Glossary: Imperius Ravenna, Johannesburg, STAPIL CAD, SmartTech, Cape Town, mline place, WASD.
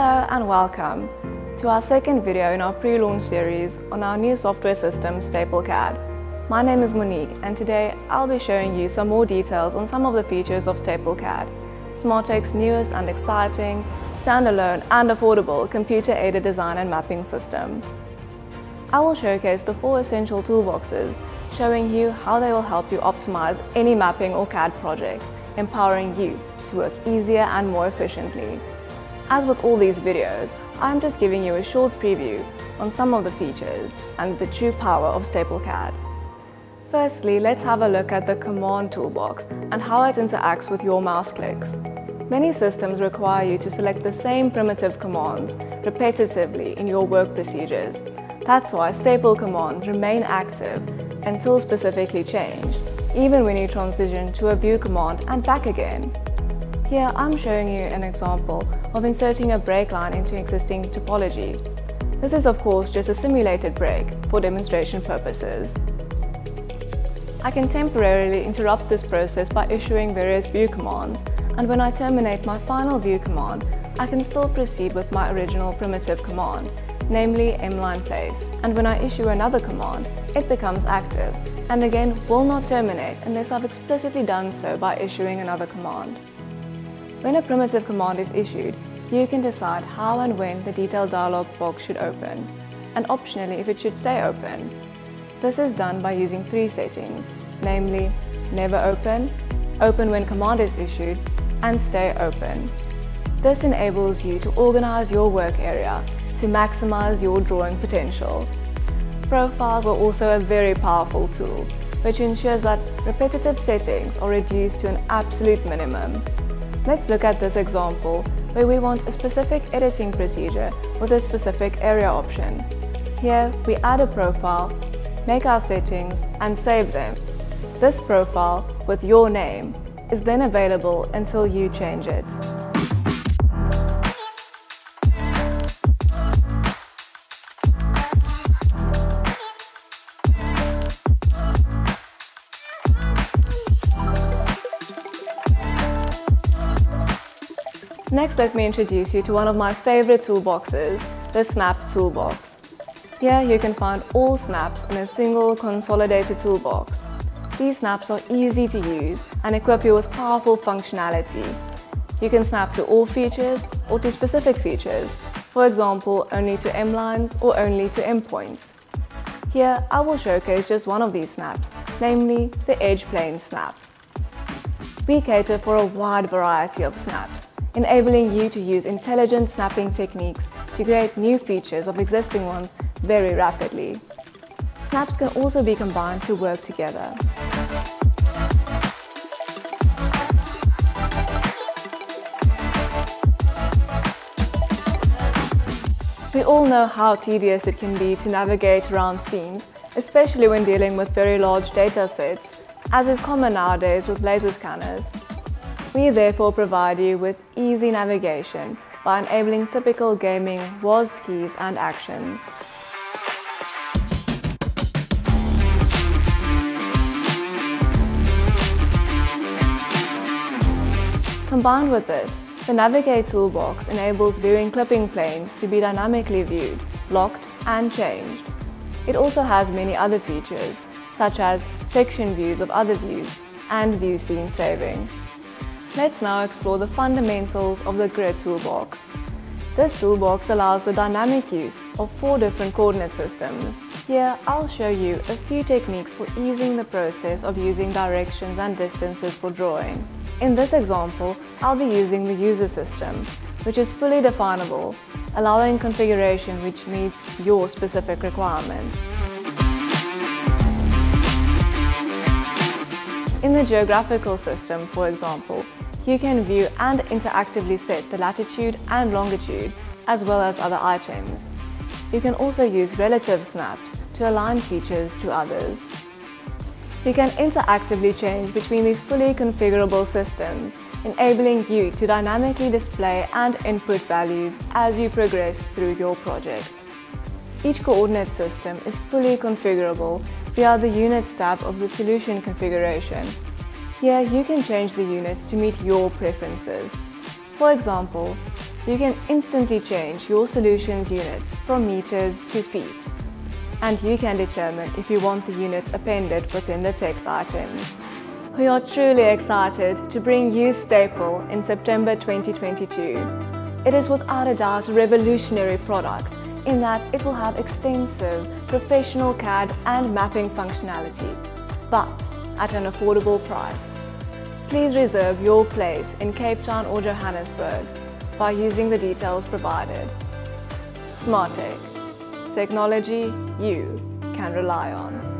Hello and welcome to our second video in our pre-launch series on our new software system, STAPIL CAD. My name is Monique and today I'll be showing you some more details on some of the features of STAPIL CAD, SmartTech's newest and exciting, standalone and affordable computer-aided design and mapping system. I will showcase the four essential toolboxes, showing you how they will help you optimize any mapping or CAD projects, empowering you to work easier and more efficiently. As with all these videos, I'm just giving you a short preview on some of the features and the true power of STAPIL CAD. Firstly, let's have a look at the command toolbox and how it interacts with your mouse clicks. Many systems require you to select the same primitive commands repetitively in your work procedures. That's why staple commands remain active until specifically changed, even when you transition to a view command and back again. Here I'm showing you an example of inserting a break line into existing topology. This is of course just a simulated break for demonstration purposes. I can temporarily interrupt this process by issuing various view commands, and when I terminate my final view command, I can still proceed with my original primitive command, namely mline place, and when I issue another command, it becomes active, and again will not terminate unless I've explicitly done so by issuing another command. When a primitive command is issued, you can decide how and when the detail dialog box should open, and optionally if it should stay open. This is done by using three settings, namely Never Open, Open when command is issued, and Stay Open. This enables you to organize your work area to maximize your drawing potential. Profiles are also a very powerful tool, which ensures that repetitive settings are reduced to an absolute minimum. Let's look at this example where we want a specific editing procedure with a specific area option. Here we add a profile, make our settings and save them. This profile with your name is then available until you change it. Next, let me introduce you to one of my favorite toolboxes, the Snap Toolbox. Here you can find all snaps in a single consolidated toolbox. These snaps are easy to use and equip you with powerful functionality. You can snap to all features or to specific features, for example only to M lines or only to M points. Here I will showcase just one of these snaps, namely the edge plane snap. We cater for a wide variety of snaps, enabling you to use intelligent snapping techniques to create new features of existing ones very rapidly. Snaps can also be combined to work together. We all know how tedious it can be to navigate around scenes, especially when dealing with very large data sets, as is common nowadays with laser scanners. We therefore provide you with easy navigation by enabling typical gaming WASD keys and actions. Combined with this, the Navigate toolbox enables viewing clipping planes to be dynamically viewed, locked and changed. It also has many other features, such as section views of other views and view scene saving. Let's now explore the fundamentals of the Grid toolbox. This toolbox allows the dynamic use of four different coordinate systems. Here I'll show you a few techniques for easing the process of using directions and distances for drawing. In this example, I'll be using the user system, which is fully definable, allowing configuration which meets your specific requirements. In the geographical system, for example, you can view and interactively set the latitude and longitude, as well as other items. You can also use relative snaps to align features to others. You can interactively change between these fully configurable systems, enabling you to dynamically display and input values as you progress through your project. Each coordinate system is fully configurable via the Units tab of the Solution configuration. Here you can change the units to meet your preferences. For example, you can instantly change your solutions units from meters to feet, and you can determine if you want the units appended within the text items. We are truly excited to bring you STAPIL in September 2022. It is without a doubt a revolutionary product in that it will have extensive professional CAD and mapping functionality, but at an affordable price. Please reserve your place in Cape Town or Johannesburg by using the details provided. SmartTech, technology you can rely on.